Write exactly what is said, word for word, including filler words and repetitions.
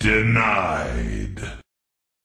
Denied.